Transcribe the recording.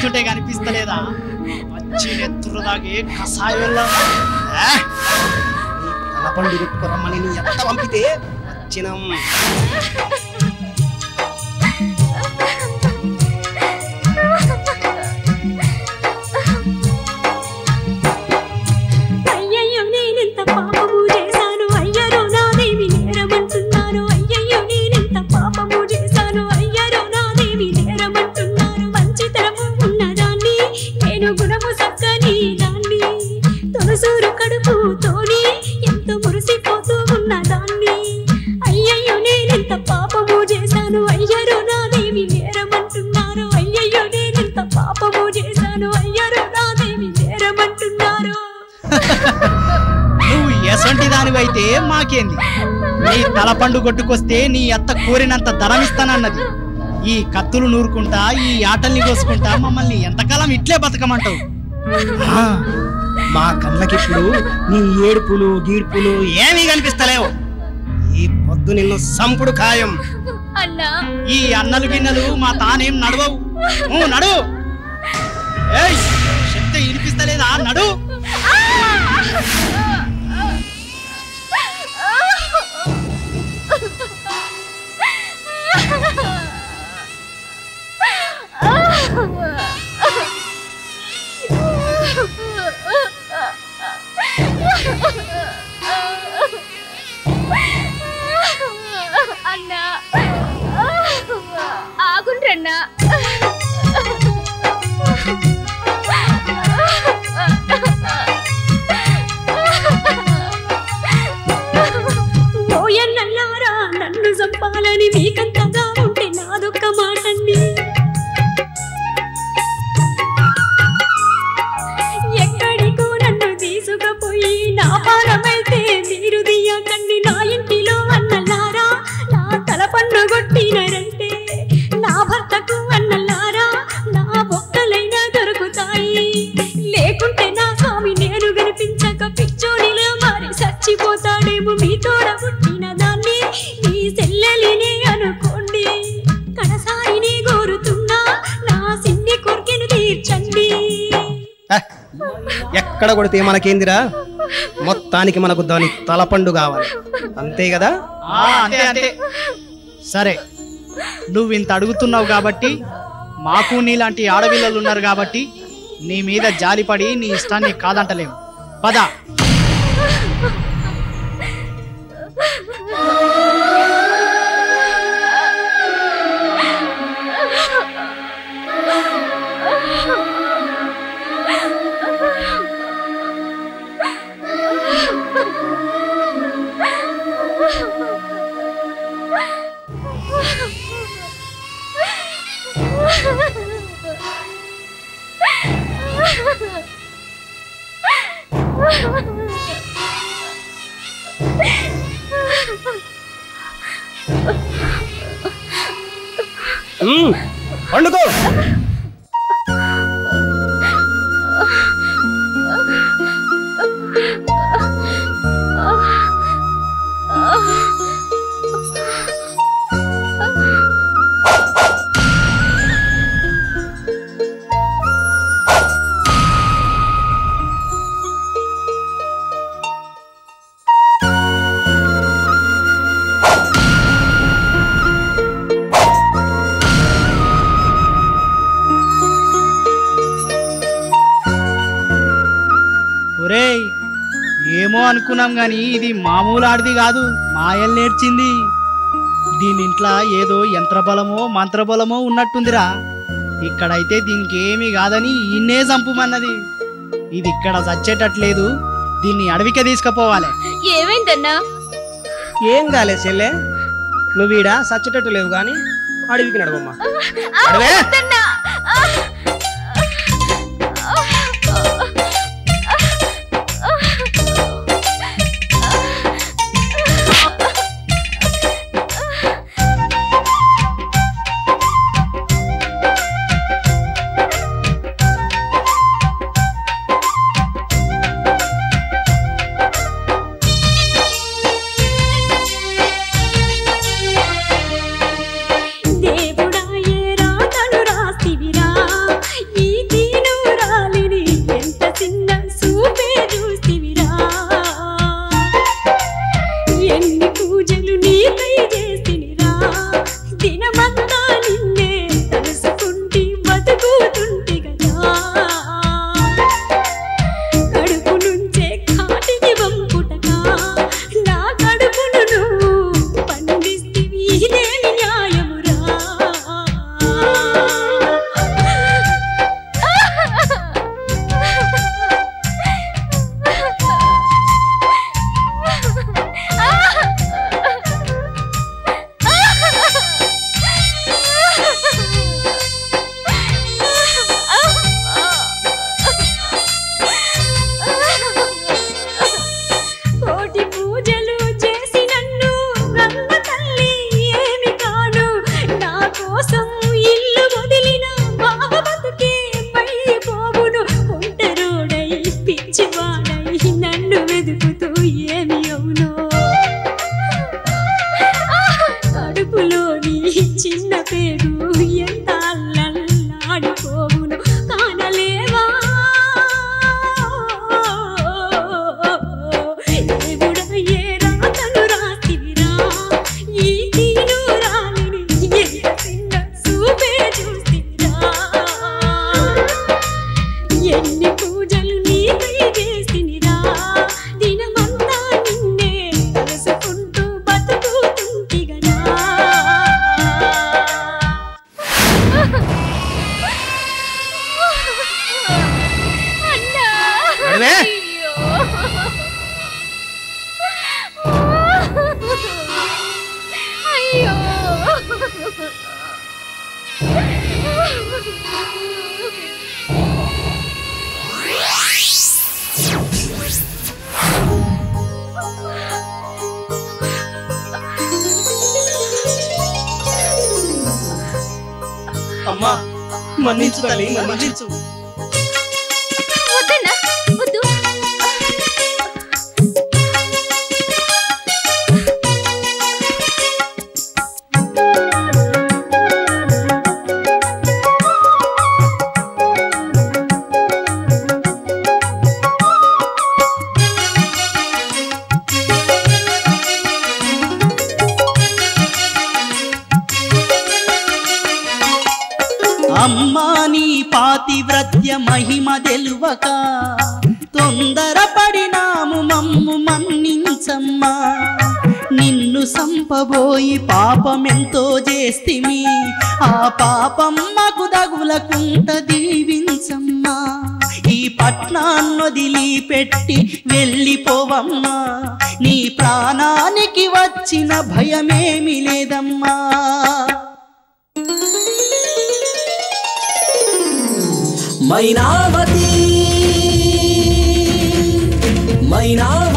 చూస్తుంటే కనిపిస్తలేదా? వచ్చి నెత్తురుదాగే కసాయోళ్ళ తలపండి రమ్మని నీ ఎంత పంపితే వచ్చినాం. అయితే మాకేంది, నీ తలపండు కొట్టుకొస్తే నీ అత్త కోరినంత ధరమిస్తానన్నది. ఈ కత్తులు నూరుకుంటా ఈ ఆటల్ని కోసుకుంటా మమ్మల్ని ఎంతకాలం ఇట్లే బతకమంటావు? మా కళ్ళకిప్పుడు నీ ఏడుపులు గీడ్పులు ఏమీ కనిపిస్తలేవు. ఈ పొద్దు నిన్ను సంపుడు ఖాయం. ఈ అన్నలు గిన్నెలు మా తానేం నడవవు. నువ్వు నడు. ఏయ్ శక్తి వినిపిస్తలేదా? నడు. ఎక్కడ కొడితే మనకేందిరా, మొత్తానికి మనకు దాని తలపండు కావాలి అంతే కదా? సరే, నువ్వు ఇంత అడుగుతున్నావు కాబట్టి, మాకు నీలాంటి ఆడపిల్లలు ఉన్నారు కాబట్టి నీ మీద జాలిపడి నీ ఇష్టాన్ని కాదంటలేము. పద. పండుకో. అనుకున్నాం గాని ఇది మామూలు ఆడిది కాదు, మాయలు నేర్చింది. దీని ఇంట్లో ఏదో యంత్రబలమో మంత్రబలమో ఉన్నట్టుందిరా. ఇక్కడైతే దీనికి ఏమీ కాదని ఇన్నే చంపుమన్నది. ఇది ఇక్కడ చచ్చేటట్లేదు, దీన్ని అడవికే తీసుకుపోవాలి. ఏమైందన్నా? ఏం కాలే చెల్లె, నువ్వు ఈడ చచ్చేటట్టు లేవు గాని అడవికి నడవమ్మా. మన్నించు తల్లి మన్నించు. పాతివ్రత్య మహిమ తెలువక తొందరపడినాము మమ్ము మన్నించమ్మా. నిన్ను సంపబోయి పాపమెంతో చేస్తిమి, ఆ పాపమ్మకు దగులకుంట దీవించమ్మా. ఈ పట్నాన్నొదిలి పెట్టి వెళ్ళిపోవమ్మా, నీ ప్రాణానికి వచ్చిన భయమేమి లేదమ్మా. Mynavathi, Mynavathi.